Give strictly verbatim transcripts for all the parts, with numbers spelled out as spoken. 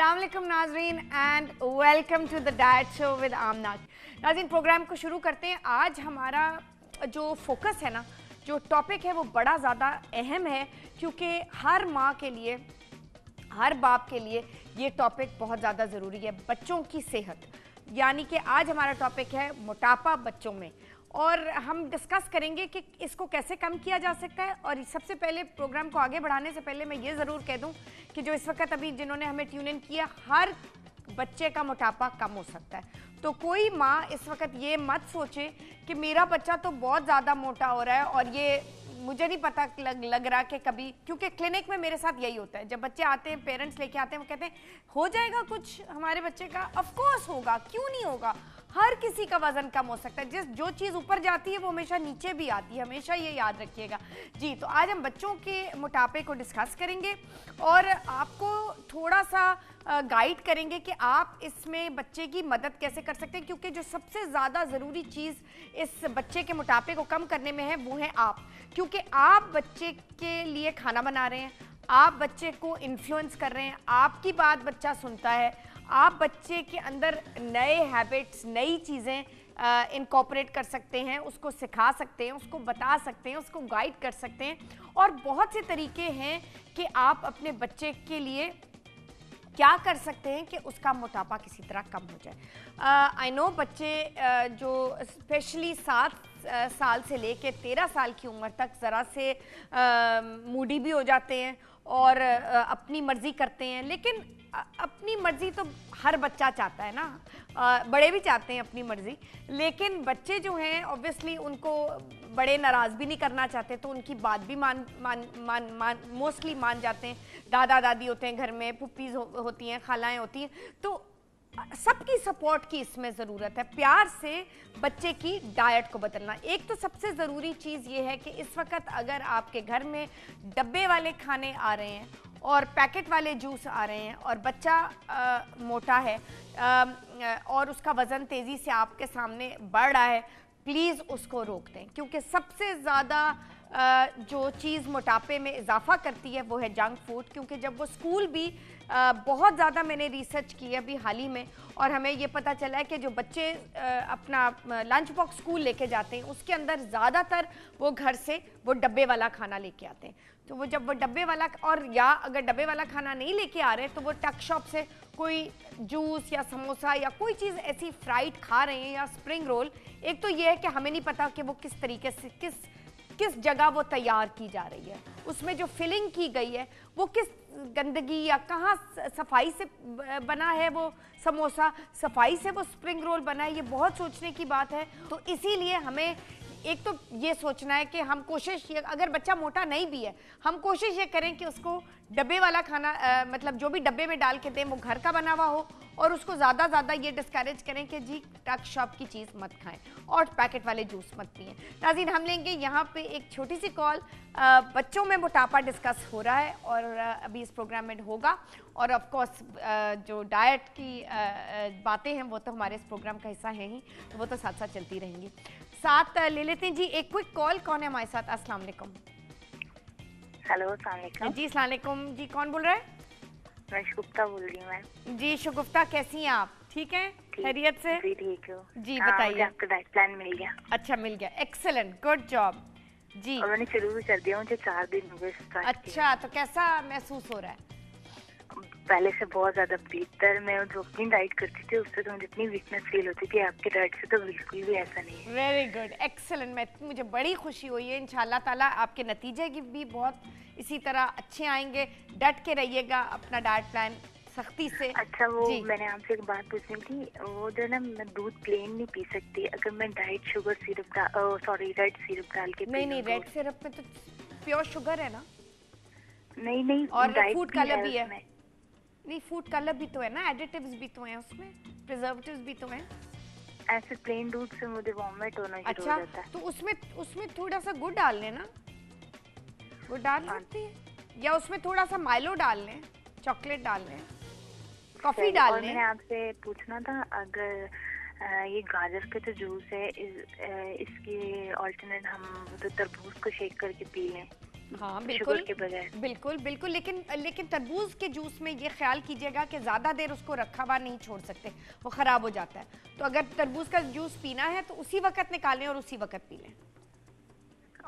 अस्सलाम वालेकुम नाजरीन and welcome to the diet show with Amna. नाजरीन प्रोग्राम को शुरू करते हैं। आज हमारा जो फोकस है ना, जो टॉपिक है वो बड़ा ज़्यादा अहम है, क्योंकि हर माँ के लिए, हर बाप के लिए ये टॉपिक बहुत ज़्यादा ज़रूरी है। बच्चों की सेहत, यानी कि आज हमारा टॉपिक है मोटापा बच्चों में, और हम डिस्कस करेंगे कि इसको कैसे कम किया जा सकता है। और सबसे पहले प्रोग्राम को आगे बढ़ाने से पहले मैं ये ज़रूर कह दूं कि जो इस वक्त अभी जिन्होंने हमें ट्यून इन किया, हर बच्चे का मोटापा कम हो सकता है। तो कोई माँ इस वक्त ये मत सोचे कि मेरा बच्चा तो बहुत ज़्यादा मोटा हो रहा है और ये मुझे नहीं पता लग लग रहा कि कभी, क्योंकि क्लिनिक में मेरे साथ यही होता है। जब बच्चे आते हैं, पेरेंट्स लेके आते हैं, वो कहते हैं हो जाएगा कुछ हमारे बच्चे का। ऑफ कोर्स होगा, क्यों नहीं होगा, हर किसी का वज़न कम हो सकता है। जिस जो चीज़ ऊपर जाती है वो हमेशा नीचे भी आती है, हमेशा ये याद रखिएगा जी। तो आज हम बच्चों के मोटापे को डिस्कस करेंगे और आपको थोड़ा सा गाइड करेंगे कि आप इसमें बच्चे की मदद कैसे कर सकते हैं, क्योंकि जो सबसे ज़्यादा ज़रूरी चीज़ इस बच्चे के मोटापे को कम करने में है वो है आप, क्योंकि आप बच्चे के लिए खाना बना रहे हैं, आप बच्चे को इन्फ्लुएंस कर रहे हैं, आपकी बात बच्चा सुनता है, आप बच्चे के अंदर नए हैबिट्स, नई चीज़ें इनकॉर्पोरेट कर सकते हैं, उसको सिखा सकते हैं, उसको बता सकते हैं, उसको गाइड कर सकते हैं। और बहुत से तरीके हैं कि आप अपने बच्चे के लिए क्या कर सकते हैं कि उसका मोटापा किसी तरह कम हो जाए। आई नो बच्चे uh, जो स्पेशली सात uh, साल से ले कर तेरह साल की उम्र तक ज़रा से uh, मूडी भी हो जाते हैं और अपनी मर्ज़ी करते हैं, लेकिन अपनी मर्ज़ी तो हर बच्चा चाहता है ना, बड़े भी चाहते हैं अपनी मर्ज़ी, लेकिन बच्चे जो हैं ऑब्वियसली उनको बड़े नाराज़ भी नहीं करना चाहते, तो उनकी बात भी मान मान मान मान मोस्टली मान जाते हैं। दादा दादी होते हैं घर में, पुप्पीज़ हो, होती हैं, खालाएँ होती हैं, तो सबकी सपोर्ट की इसमें ज़रूरत है। प्यार से बच्चे की डाइट को बदलना, एक तो सबसे ज़रूरी चीज़ ये है कि इस वक्त अगर आपके घर में डब्बे वाले खाने आ रहे हैं और पैकेट वाले जूस आ रहे हैं और बच्चा आ, मोटा है आ, और उसका वज़न तेज़ी से आपके सामने बढ़ रहा है, प्लीज़ उसको रोक दें, क्योंकि सबसे ज़्यादा जो चीज़ मोटापे में इजाफा करती है वो है जंक फूड। क्योंकि जब वो स्कूल भी बहुत ज़्यादा, मैंने रिसर्च की है अभी हाल ही में, और हमें ये पता चला है कि जो बच्चे अपना लंच बॉक्स स्कूल लेके जाते हैं उसके अंदर ज़्यादातर वो घर से वो डब्बे वाला खाना लेके आते हैं। तो वो जब वो डब्बे वाला, और या अगर डब्बे वाला खाना नहीं लेके आ रहे तो वो टक शॉप से कोई जूस या समोसा या कोई चीज़ ऐसी फ्राइड खा रहे हैं या स्प्रिंग रोल। एक तो ये है कि हमें नहीं पता कि वो किस तरीके से, किस किस जगह वो तैयार की जा रही है, उसमें जो फिलिंग की गई है वो किस गंदगी या कहाँ सफाई से बना है, वो समोसा सफाई से वो स्प्रिंग रोल बना है, ये बहुत सोचने की बात है। तो इसीलिए हमें एक तो ये सोचना है कि हम कोशिश, अगर बच्चा मोटा नहीं भी है, हम कोशिश ये करें कि उसको डब्बे वाला खाना आ, मतलब जो भी डब्बे में डाल के दें वो घर का बना हुआ हो, और उसको ज़्यादा ज़्यादा ये डिस्करेज करें कि जी टक शॉप की चीज़ मत खाएं और पैकेट वाले जूस मत पिएं। नाज़रीन हम लेंगे यहाँ पे एक छोटी सी कॉल। बच्चों में मोटापा डिस्कस हो रहा है और अभी इस प्रोग्राम में होगा, और ऑफ कोर्स जो डाइट की बातें हैं वो तो हमारे इस प्रोग्राम का हिस्सा है ही, तो वो तो साथ साथ चलती रहेंगी। साथ ले लेते हैं जी एक क्विक कॉल। कौन है हमारे साथ? अस्सलाम वालेकुम। हेलो, अस्सलाम वालेकुम जी। अस्सलाम वालेकुम जी, कौन बोल रहा है? मैं शुगुफ्ता बोल रही हूँ मैम। जी शुगुफ्ता, कैसी हैं आप? ठीक हैं, खैरियत से? जी ठीक हूँ जी। बताइए। आपका डाइट प्लान मिल गया? अच्छा, मिल गया, एक्सेलेंट, गुड जॉब जी। और मैंने शुरू भी कर दिया, मुझे चार दिन हो गए। अच्छा, तो कैसा महसूस हो रहा है? पहले से बहुत ज्यादा बेहतर। मैं जो अपनी डाइट करती थी उससे तो मुझे इतनी वीकनेस फील होती थी, आपके डाइट से तो बिल्कुल भी ऐसा नहीं है। Very good, excellent. मैं मुझे बड़ी खुशी हुई है। इंशाल्लाह ताला आपके नतीजे की भी बहुत इसी तरह अच्छे आएंगे। डट के रहिएगा, अपना डाइट प्लान सख्ती से। अच्छा, वो मैंने आपसे एक बात पूछनी थी, वो जो ना मैं दूध प्लेन नहीं पी सकती, अगर मैं diet sugar syrup, sorry red syrup डाल के? नहीं नहीं, रेड सिरप में तो प्योर शुगर है ना। नहीं नहीं, और फूड कलर भी है। नहीं, फूड कलर भी तो है ना, एडिटिव्स भी तो हैं उसमें, प्रिजर्वेटिव्स भी तो हैं। ऐसे प्लेन दूध से मुझे वॉमिट होना शुरू हो जाता है। अच्छा, तो उसमें उसमें थोड़ा सा गुड़ डाल लें ना, वो डाल सकती है, या उसमें थोड़ा सा माइलो डाल लें, चॉकलेट डाल लें, कॉफी डाल लें। मैंने आपसे पूछना था, अगर ये गाजर का जो जूस है इसकी ऑल्टरनेट हम तो तरबूज को शेक करके पी लें? हाँ बिल्कुल बिल्कुल बिल्कुल। लेकिन लेकिन तरबूज के जूस में ये ख्याल कीजिएगा कि ज़्यादा देर उसको रखा हुआ नहीं छोड़ सकते, वो ख़राब हो जाता है। तो अगर तरबूज का जूस पीना है तो उसी वक्त निकालें और उसी वक्त पी लें।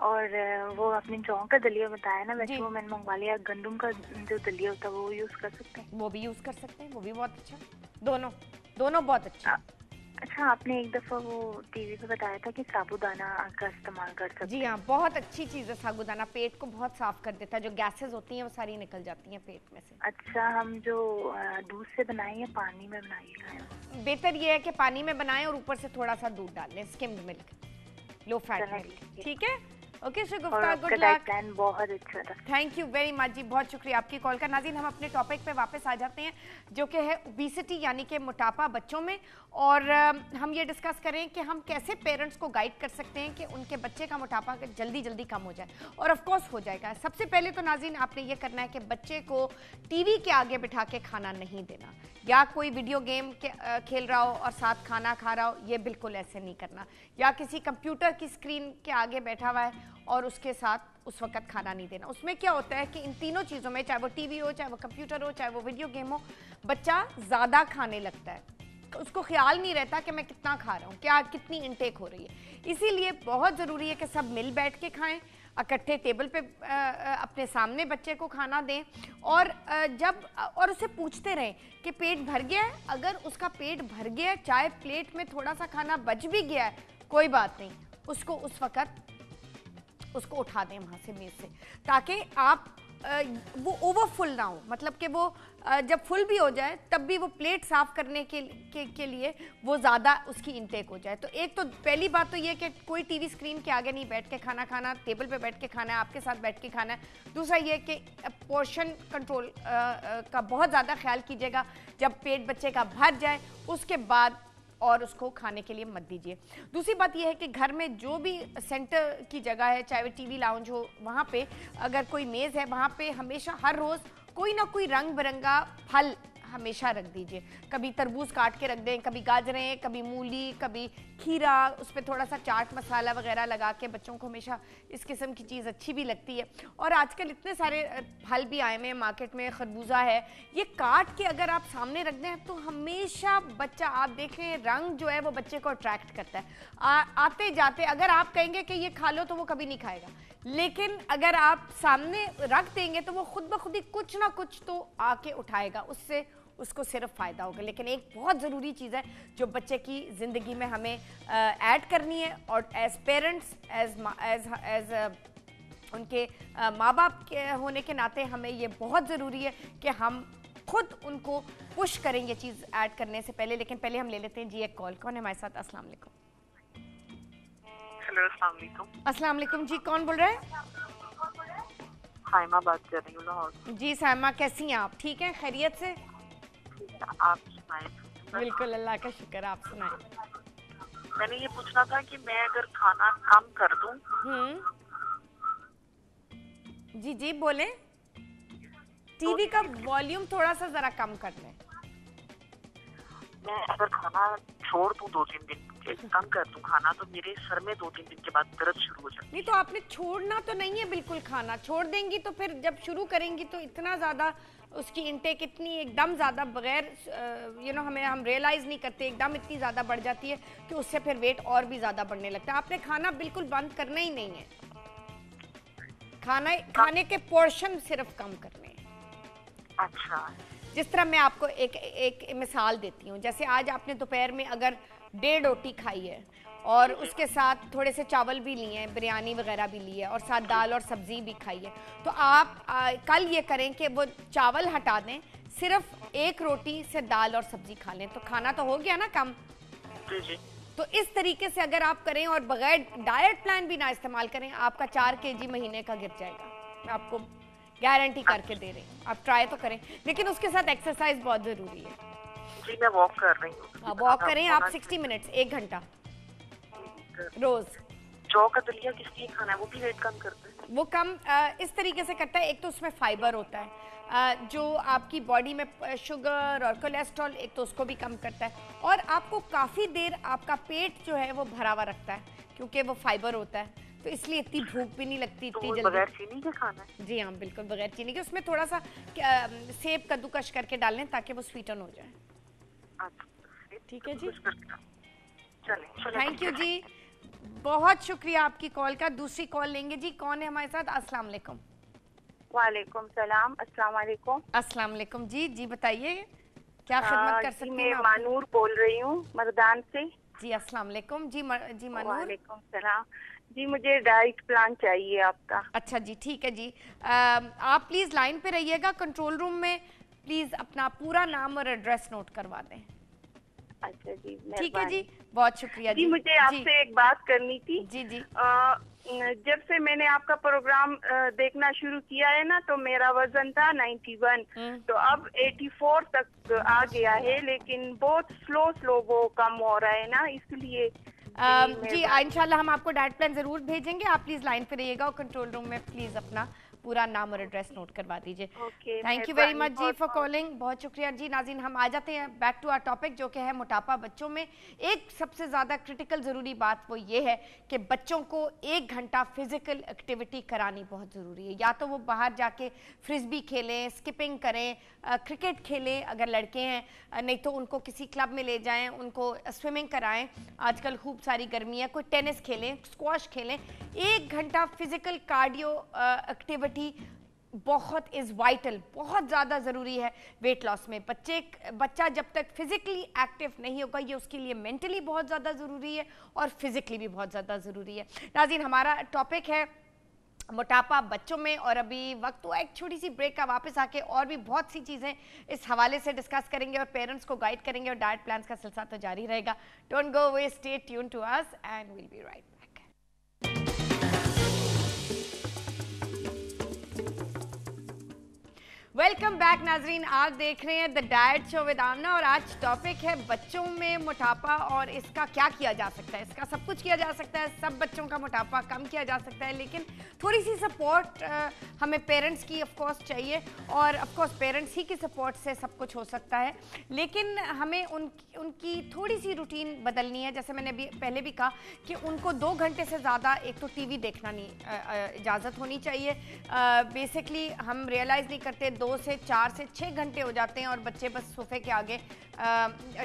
और वो आपने जौं का दलिया बताया ना, वैसे वो मैंने मंगवा लिया। गंदम का जो दलिया होता है वो यूज़ कर सकते हैं? वो भी यूज़ कर सकते हैं, वो भी बहुत अच्छा, दोनों दोनों बहुत अच्छा। अच्छा, आपने एक दफ़ा वो टीवी पे बताया था कि साबूदाना का इस्तेमाल कर सकते हैं। जी हाँ, बहुत अच्छी चीज़ है साबूदाना, पेट को बहुत साफ कर देता है, जो गैसेस होती हैं वो सारी निकल जाती हैं पेट में से। अच्छा, हम जो दूध से बनाएं या पानी में बनाएं? बेहतर ये है कि पानी में बनाएं और ऊपर से थोड़ा सा दूध डाल लें, skimmed milk, low fat milk. ठीक है, ओके गुफ्ता, गुड लक। प्लान बहुत अच्छा था, थैंक यू वेरी मच जी, बहुत शुक्रिया आपकी कॉल का। नाज़रीन, हम अपने टॉपिक पे वापस आ जाते हैं जो कि है ओबेसिटी यानी कि मोटापा बच्चों में, और हम ये डिस्कस करें कि हम कैसे पेरेंट्स को गाइड कर सकते हैं कि उनके बच्चे का मोटापा जल्दी जल्दी कम हो जाए। और ऑफ कोर्स हो जाएगा। सबसे पहले तो नाज़रीन आपने ये करना है कि बच्चे को टीवी के आगे बिठा के खाना नहीं देना, या कोई वीडियो गेम खेल रहा हो और साथ खाना खा रहा हो, ये बिल्कुल ऐसे नहीं करना, या किसी कंप्यूटर की स्क्रीन के आगे बैठा हुआ है और उसके साथ उस वक्त खाना नहीं देना। उसमें क्या होता है कि इन तीनों चीज़ों में, चाहे वो टीवी हो, चाहे वो कंप्यूटर हो, चाहे वो वीडियो गेम हो, बच्चा ज़्यादा खाने लगता है, उसको ख्याल नहीं रहता कि मैं कितना खा रहा हूँ, क्या कितनी इनटेक हो रही है। इसीलिए बहुत ज़रूरी है कि सब मिल बैठ के खाएँ, इकट्ठे टेबल पे अपने सामने बच्चे को खाना दें, और जब और उसे पूछते रहें कि पेट भर गया है। अगर उसका पेट भर गया है, चाहे प्लेट में थोड़ा सा खाना बच भी गया है, कोई बात नहीं, उसको उस वक्त उसको उठा दें वहाँ से, मेज़ से, ताकि आप वो ओवर फुल ना हो। मतलब कि वो जब फुल भी हो जाए तब भी वो प्लेट साफ़ करने के के, के लिए वो ज़्यादा उसकी इनटेक हो जाए। तो एक तो पहली बात तो ये कि कोई टीवी स्क्रीन के आगे नहीं बैठ के खाना खाना, टेबल पे बैठ के खाना है, आपके साथ बैठ के खाना है। दूसरा ये कि पोर्शन कंट्रोल का बहुत ज़्यादा ख्याल कीजिएगा, जब पेट बच्चे का भर जाए उसके बाद और उसको खाने के लिए मत दीजिए। दूसरी बात यह है कि घर में जो भी सेंटर की जगह है, चाहे वो टीवी लाउंज हो, वहाँ पे अगर कोई मेज़ है वहाँ पे हमेशा हर रोज़ कोई ना कोई रंग बिरंगा फल हमेशा रख दीजिए। कभी तरबूज काट के रख दें, कभी गाजरें, कभी मूली, कभी खीरा, उस पर थोड़ा सा चाट मसाला वगैरह लगा के, बच्चों को हमेशा इस किस्म की चीज़ अच्छी भी लगती है। और आजकल इतने सारे फल भी आए हुए हैं मार्केट में, खरबूजा है, ये काट के अगर आप सामने रख दें तो हमेशा बच्चा, आप देखें रंग जो है वो बच्चे को अट्रैक्ट करता है। आ, आते जाते अगर आप कहेंगे कि ये खा लो तो वो कभी नहीं खाएगा, लेकिन अगर आप सामने रख देंगे तो वो खुद ब खुद ही कुछ ना कुछ तो आके उठाएगा, उससे उसको सिर्फ फ़ायदा होगा। लेकिन एक बहुत ज़रूरी चीज़ है जो बच्चे की ज़िंदगी में हमें ऐड करनी है, और as parents, as as as उनके माँ बाप के होने के नाते हमें ये बहुत ज़रूरी है कि हम खुद उनको पुश करें ये चीज़ ऐड करने से पहले। लेकिन पहले हम ले लेते हैं जी एक कॉल। कौन है हमारे साथ? अस्सलाम वालेकुम। हेलो, अस्सलाम वालेकुम। अस्सलाम वालेकुम जी, कौन बोल रहा है? साइमा बात कर रही हूँ लाहौर। जी साइमा, कैसी हैं आप? ठीक हैं, खैरियत से? आप सुनाएं? बिल्कुल, अल्लाह का शुक्र। आप सुनाएं? मैंने ये पूछना था कि मैं अगर खाना कम कर दूं। हम्म जी जी बोले। टीवी का वॉल्यूम थोड़ा सा जरा कम कर लें। मैं अगर खाना छोड़ दूं दो तीन दिन, कम कर दूं खाना, तो मेरे सर में दो तीन दिन के बाद दर्द शुरू हो जाती है। नहीं तो आपने छोड़ना तो नहीं है बिल्कुल खाना, छोड़ देंगी तो फिर जब शुरू करेंगी तो इतना ज़्यादा उसकी इनटेक, इतनी एकदम ज़्यादा, बगैर यू नो हमें हम रियलाइज़ नहीं करते, एकदम इतनी ज़्यादा बढ़ जाती है कि उससे फिर वेट और भी ज़्यादा बढ़ने लगता है। आपने खाना बिल्कुल बंद करना ही नहीं है, खाना खाने के पोर्शन सिर्फ कम करने हैं। अच्छा, जिस तरह मैं आपको एक एक मिसाल देती हूँ, जैसे आज आपने दोपहर में अगर डेढ़ रोटी खाई है और उसके साथ थोड़े से चावल भी लिए हैं, बिरयानी वगैरह भी ली है, और साथ दाल और सब्ज़ी भी खाई है, तो आप आ, कल ये करें कि वो चावल हटा दें, सिर्फ एक रोटी से दाल और सब्ज़ी खा लें, तो खाना तो हो गया ना कम। तो इस तरीके से अगर आप करें और बगैर डाइट प्लान भी ना इस्तेमाल करें, आपका चार के जी महीने का गिर जाएगा, मैं आपको गारंटी करके दे रही हूँ। आप ट्राई तो करें, लेकिन उसके साथ एक्सरसाइज बहुत ज़रूरी है। जी मैं वॉक कर रही हूँ। वॉक करें आप साठ मिनट्स, एक घंटा रोज। जौ का दलिया किसलिए खाना है? वो भी वेट कम करता है। वो कम इस तरीके से करता है, एक तो उसमें फाइबर होता है जो आपकी बॉडी में शुगर और कोलेस्ट्रॉल, एक तो उसको भी कम करता है, और आपको काफ़ी देर आपका पेट जो है वो भरा हुआ रखता है क्योंकि वो फाइबर होता है। तो इसलिए इतनी भूख भी नहीं लगती इतनी जल्दी। बगैर चीनी के खाना है? जी हाँ बिल्कुल बगैर चीनी के। उसमें थोड़ा सा सेब कद्दूकश करके डाल लें ताकि वो स्वीटन हो जाए। ठीक है जी, थैंक यू जी, बहुत शुक्रिया आपकी कॉल का। दूसरी कॉल लेंगे जी। कौन है हमारे साथ? अस्सलाम वालेकुम। वालेकुम सलाम, अस्सलाम वालेकुम। अस्सलाम वालेकुम जी। जी बताइए क्या खिदमत कर सकती हूँ? मैं मानूर बोल रही हूँ मर्दान से जी। अस्सलाम वालेकुम जी। मर, जी मानूर। वालेकुम सलाम जी, मुझे डाइट प्लान चाहिए आपका। अच्छा जी ठीक है जी। आ, आप प्लीज लाइन पे रहिएगा। कंट्रोल रूम में प्लीज अपना पूरा नाम और एड्रेस नोट करवा दें। अच्छा जी ठीक है जी, बहुत शुक्रिया जी। मुझे आपसे एक बात करनी थी जी। जी आ, जब से मैंने आपका प्रोग्राम देखना शुरू किया है ना, तो मेरा वजन था इक्यानवे, तो अब चौरासी तक आ गया है, लेकिन बहुत स्लो स्लो वो कम हो रहा है ना, इसलिए जी। इंशाल्लाह हम आपको डाइट प्लान जरूर भेजेंगे। आप प्लीज लाइन पे रहिएगा और कंट्रोल रूम में प्लीज अपना पूरा नाम और एड्रेस नोट करवा दीजिए। थैंक यू वेरी मच जी फॉर कॉलिंग, बहुत शुक्रिया जी। नाज़रीन हम आ जाते हैं बैक टू आवर टॉपिक जो कि है मोटापा बच्चों में। एक सबसे ज़्यादा क्रिटिकल ज़रूरी बात वो ये है कि बच्चों को एक घंटा फिजिकल एक्टिविटी करानी बहुत ज़रूरी है। या तो वो बाहर जाके फ्रिस्बी खेलें, स्किपिंग करें, क्रिकेट खेलें अगर लड़के हैं, नहीं तो उनको किसी क्लब में ले जाएँ, उनको स्विमिंग कराएँ, आजकल खूब सारी गर्मी है, कोई टेनिस खेलें, स्क्वाश खेलें। एक घंटा फिजिकल कार्डियो एक्टिविटी बहुत इज़ वाइटल, बहुत ज़्यादा ज़रूरी है वेट लॉस में। बच्चे बच्चा जब तक फिज़िकली एक्टिव नहीं होगा, ये उसके लिए मेंटली बहुत ज़्यादा ज़रूरी है और फिज़िकली भी बहुत ज़्यादा ज़रूरी है। नाज़रीन हमारा टॉपिक है मोटापा बच्चों में और अभी वक्त हुआ एक छोटी सी ब्रेक का। वापस आके और भी बहुत सी चीज़ें इस हवाले से डिस्कस करेंगे और पेरेंट्स को गाइड करेंगे और डाइट प्लान्स का सिलसिला तो जारी रहेगा। Don't go away, stay tune to us and will be right. Welcome back नाजरीन, आप देख रहे हैं the diet show with Amna और आज टॉपिक है बच्चों में मोटापा और इसका क्या किया जा सकता है। इसका सब कुछ किया जा सकता है, सब बच्चों का मोटापा कम किया जा सकता है, लेकिन थोड़ी सी सपोर्ट हमें पेरेंट्स की ऑफ कोर्स चाहिए और ऑफ कोर्स पेरेंट्स ही की सपोर्ट से सब कुछ हो सकता है। लेकिन हमें उनकी उनकी थोड़ी सी रूटीन बदलनी है। जैसे मैंने अभी पहले भी कहा कि उनको दो घंटे से ज़्यादा एक तो टी वी देखना नहीं इजाज़त होनी चाहिए। बेसिकली हम रियलाइज़ नहीं करते दो से चार से छः घंटे हो जाते हैं और बच्चे बस सोफे के आगे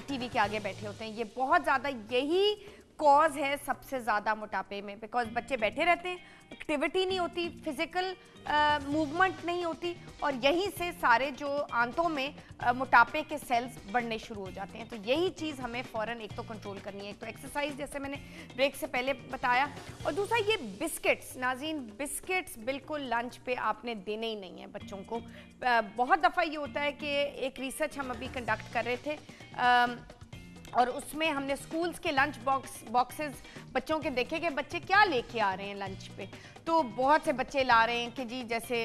टीवी के आगे बैठे होते हैं। ये बहुत ज़्यादा यही कॉज है सबसे ज़्यादा मोटापे में, बिकॉज बच्चे बैठे रहते हैं, एक्टिविटी नहीं होती, फिज़िकल मूवमेंट नहीं होती और यहीं से सारे जो आंतों में आ, मोटापे के सेल्स बढ़ने शुरू हो जाते हैं। तो यही चीज़ हमें फ़ौरन एक तो कंट्रोल करनी है, एक तो एक्सरसाइज जैसे मैंने ब्रेक से पहले बताया और दूसरा ये बिस्किट्स। नाज़रीन बिस्किट्स बिल्कुल लंच पे आपने देने ही नहीं है बच्चों को। आ, बहुत दफ़ा ये होता है कि एक रिसर्च हम अभी कंडक्ट कर रहे थे आ, और उसमें हमने स्कूल्स के लंच बॉक्स बॉक्सेस बच्चों के देखे कि बच्चे क्या लेके आ रहे हैं लंच पे। तो बहुत से बच्चे ला रहे हैं कि जी जैसे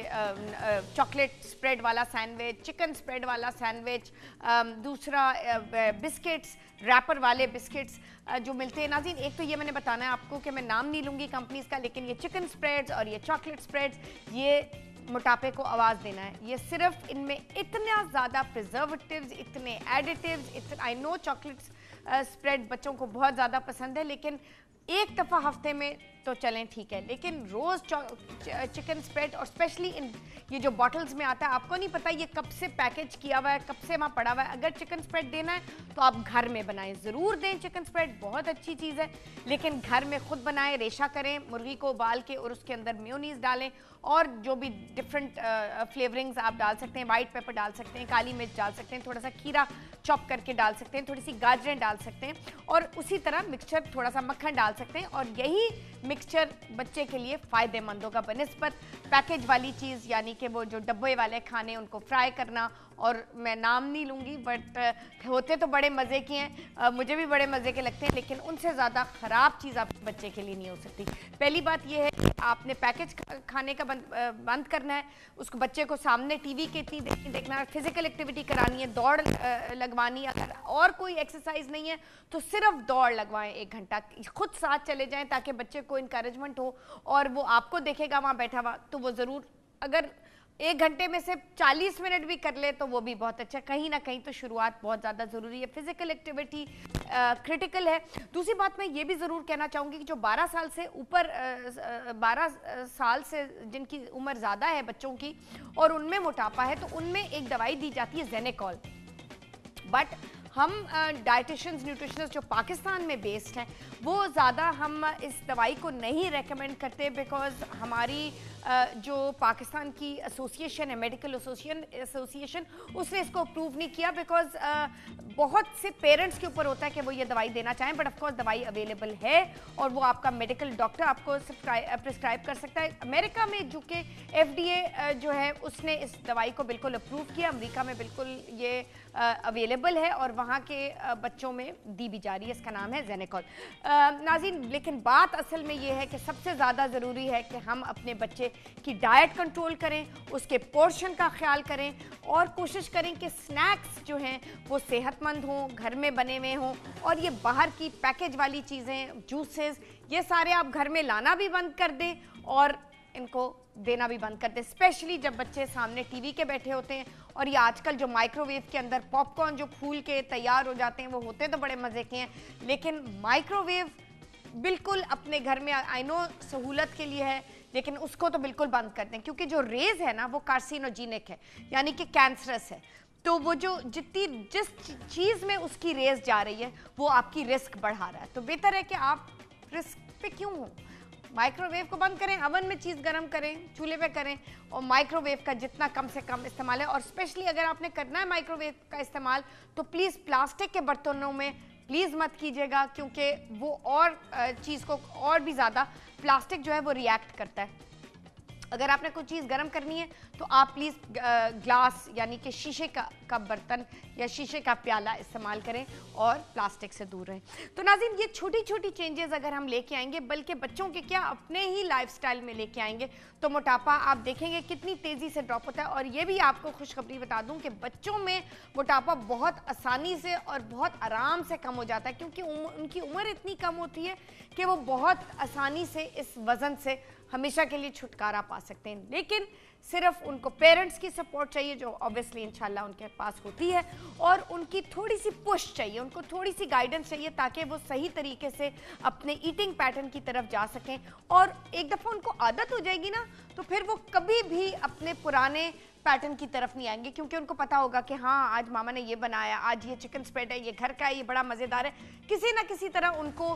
चॉकलेट स्प्रेड वाला सैंडविच, चिकन स्प्रेड वाला सैंडविच, दूसरा बिस्किट्स, रैपर वाले बिस्किट्स जो मिलते हैं। नाज़रीन एक तो ये मैंने बताना है आपको कि मैं नाम नहीं लूँगी कंपनीज़ का, लेकिन ये चिकन स्प्रेड्स और ये चॉकलेट स्प्रेड्स, ये मोटापे को आवाज़ देना है। ये सिर्फ इनमें इतना ज़्यादा प्रिजर्वेटिव्स, इतने एडिटिव्स, इतना आई नो चॉकलेट्स स्प्रेड बच्चों को बहुत ज़्यादा पसंद है, लेकिन एक दफ़ा हफ्ते में तो चलें ठीक है, लेकिन रोज़ चिकन स्प्रेड और स्पेशली इन ये जो बॉटल्स में आता है, आपको नहीं पता ये कब से पैकेज किया हुआ है, कब से वहाँ पड़ा हुआ है। अगर चिकन स्प्रेड देना है तो आप घर में बनाएं, ज़रूर दें। चिकन स्प्रेड बहुत अच्छी चीज़ है, लेकिन घर में खुद बनाएं, रेशा करें, मुर्गी को उबाल के और उसके अंदर मेयोनीज़ डालें और जो भी डिफरेंट फ्लेवरिंग्स आप डाल सकते हैं, वाइट पेपर डाल सकते हैं, काली मिर्च डाल सकते हैं, थोड़ा सा खीरा चॉप करके डाल सकते हैं, थोड़ी सी गाजरें डाल सकते हैं और उसी तरह मिक्सचर थोड़ा सा मक्खन डाल सकते हैं और यही मिक्सचर बच्चे के लिए फ़ायदेमंद होगा बनिस्बत पैकेज वाली चीज़, यानी कि वो जो डब्बे वाले खाने उनको फ्राई करना। और मैं नाम नहीं लूँगी बट होते तो बड़े मज़े के हैं, मुझे भी बड़े मज़े के लगते हैं, लेकिन उनसे ज़्यादा ख़राब चीज़ आपके बच्चे के लिए नहीं हो सकती। पहली बात यह है कि आपने पैकेज खाने का बंद बंद करना है, उसको बच्चे को सामने टीवी के इतनी देखना है, फिज़िकल एक्टिविटी करानी है, दौड़ लगवानी है। अगर और कोई एक्सरसाइज नहीं है तो सिर्फ दौड़ लगवाएं एक घंटा, खुद साथ चले जाएँ ताकि बच्चे को इनकरेजमेंट हो और वो आपको देखेगा वहाँ बैठा हुआ तो वो ज़रूर, अगर एक घंटे में से चालीस मिनट भी कर ले तो वो भी बहुत अच्छा। कहीं ना कहीं तो शुरुआत बहुत ज़्यादा ज़रूरी है। फिजिकल एक्टिविटी क्रिटिकल है। दूसरी बात मैं ये भी ज़रूर कहना चाहूँगी कि जो बारह साल से ऊपर बारह साल से जिनकी उम्र ज़्यादा है बच्चों की और उनमें मोटापा है तो उनमें एक दवाई दी जाती है जेनिकॉल। बट हम डाइटिशियंस न्यूट्रिशनिस्ट जो पाकिस्तान में बेस्ड हैं वो ज़्यादा हम इस दवाई को नहीं रेकमेंड करते बिकॉज़ हमारी जो पाकिस्तान की एसोसिएशन है मेडिकल एसोसिएशन उसने इसको अप्रूव नहीं किया बिकॉज़ बहुत से पेरेंट्स के ऊपर होता है कि वो ये दवाई देना चाहें। बट ऑफकोर्स दवाई अवेलेबल है और वो आपका मेडिकल डॉक्टर आपको प्रिस्क्राइब कर सकता है। अमेरिका में जो कि एफ डी ए जो है उसने इस दवाई को बिल्कुल अप्रूव किया। अमेरिका में बिल्कुल ये अवेलेबल है और वहाँ के बच्चों में दी भी जा रही है। इसका नाम है जेनिकॉल। नाज़रीन लेकिन बात असल में ये है कि सबसे ज़्यादा ज़रूरी है कि हम अपने बच्चे की डाइट कंट्रोल करें, उसके पोर्शन का ख्याल करें और कोशिश करें कि स्नैक्स जो हैं वो सेहतमंद हों, घर में बने हुए हों और ये बाहर की पैकेज वाली चीज़ें जूसेस ये सारे आप घर में लाना भी बंद कर दें और इनको देना भी बंद कर दें। स्पेशली जब बच्चे सामने टीवी के बैठे होते हैं और ये आजकल जो माइक्रोवेव के अंदर पॉपकॉर्न जो फूल के तैयार हो जाते हैं वो होते तो बड़े मज़े के हैं लेकिन माइक्रोवेव बिल्कुल अपने घर में आई नो सहूलत के लिए है लेकिन उसको तो बिल्कुल बंद कर दें क्योंकि जो रेज है ना वो कार्सिनोजेनिक है यानी कि कैंसरस है। तो वो जो जितनी जिस चीज़ में उसकी रेस जा रही है वो आपकी रिस्क बढ़ा रहा है। तो बेहतर है कि आप रिस्क पे क्यों हो, माइक्रोवेव को बंद करें, अवन में चीज़ गर्म करें, चूल्हे पे करें और माइक्रोवेव का जितना कम से कम इस्तेमाल है। और स्पेशली अगर आपने करना है माइक्रोवेव का इस्तेमाल तो प्लीज़ प्लास्टिक के बर्तनों में प्लीज़ मत कीजिएगा क्योंकि वो और चीज़ को और भी ज़्यादा प्लास्टिक जो है वो रिएक्ट करता है। अगर आपने कोई चीज़ गर्म करनी है तो आप प्लीज़ ग्लास यानी कि शीशे का का बर्तन या शीशे का प्याला इस्तेमाल करें और प्लास्टिक से दूर रहें। तो नाज़रीन ये छोटी छोटी चेंजेस अगर हम लेके आएंगे बल्कि बच्चों के क्या अपने ही लाइफस्टाइल में लेके आएंगे तो मोटापा आप देखेंगे कितनी तेज़ी से ड्रॉप होता है। और ये भी आपको खुशखबरी बता दूँ कि बच्चों में मोटापा बहुत आसानी से और बहुत आराम से कम हो जाता है क्योंकि उनकी उम्र इतनी कम होती है कि वो बहुत आसानी से इस वज़न से हमेशा के लिए छुटकारा पा सकते हैं। लेकिन सिर्फ उनको पेरेंट्स की सपोर्ट चाहिए जो ऑब्वियसली इंशाल्लाह उनके पास होती है और उनकी थोड़ी सी पुश चाहिए, उनको थोड़ी सी गाइडेंस चाहिए ताकि वो सही तरीके से अपने ईटिंग पैटर्न की तरफ जा सकें। और एक दफ़ा उनको आदत हो जाएगी ना तो फिर वो कभी भी अपने पुराने पैटर्न की तरफ नहीं आएंगे क्योंकि उनको पता होगा कि हाँ आज मामा ने ये बनाया, आज ये चिकन स्प्रेड है, ये घर का है, ये बड़ा मज़ेदार है। किसी ना किसी तरह उनको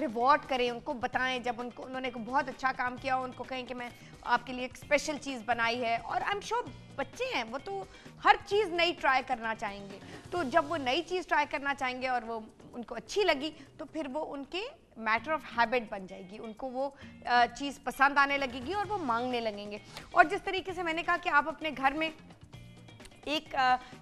रिवॉर्ड करें, उनको बताएं जब उनको उन्होंने बहुत अच्छा काम किया उनको कहें कि मैं आपके लिए एक स्पेशल चीज़ बनाई है। और आई एम श्योर बच्चे हैं वो तो हर चीज़ नई ट्राई करना चाहेंगे तो जब वो नई चीज़ ट्राई करना चाहेंगे और वो उनको अच्छी लगी तो फिर वो उनके मैटर ऑफ हैबिट बन जाएगी, उनको वो चीज़ पसंद आने लगेगी और वो मांगने लगेंगे। और जिस तरीके से मैंने कहा कि आप अपने घर में एक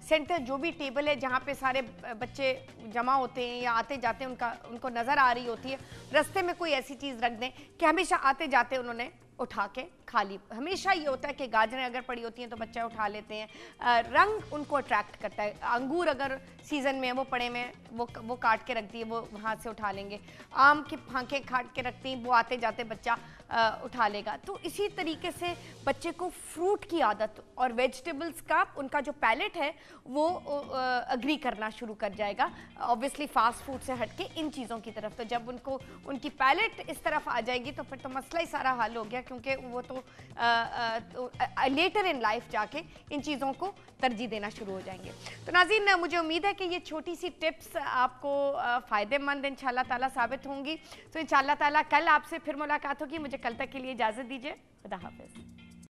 सेंटर जो भी टेबल है जहाँ पे सारे बच्चे जमा होते हैं या आते जाते हैं उनका उनको नज़र आ रही होती है, रास्ते में कोई ऐसी चीज़ रख दें कि हमेशा आते जाते उन्होंने उठा के खा ली। हमेशा ये होता है कि गाजरें अगर पड़ी होती हैं तो बच्चे उठा लेते हैं, आ, रंग उनको अट्रैक्ट करता है, अंगूर अगर सीज़न में है वो पड़े में वो वो काट के रखती है वो वहाँ से उठा लेंगे, आम के फांके काट के रखती हैं वो आते जाते बच्चा आ, उठा लेगा। तो इसी तरीके से बच्चे को फ्रूट की आदत और वेजिटेबल्स का उनका जो पैलेट है वो अग्री करना शुरू कर जाएगा ऑब्वियसली फास्ट फूड से हट के इन चीज़ों की तरफ। तो जब उनको उनकी पैलेट इस तरफ आ जाएगी तो फिर तो मसला ही सारा हल हो गया क्योंकि वो तो लेटर इन लाइफ जाके इन चीज़ों को तरजीह देना शुरू हो जाएंगे। तो नाज़रीन मुझे उम्मीद है कि ये छोटी सी टिप्स आपको फ़ायदेमंद इंशाल्लाह ताला साबित होंगी। तो इंशाल्लाह ताला कल आपसे फिर मुलाकात होगी। मुझे कल तक के लिए इजाज़त दीजिए। खुदा हाफ़िज़।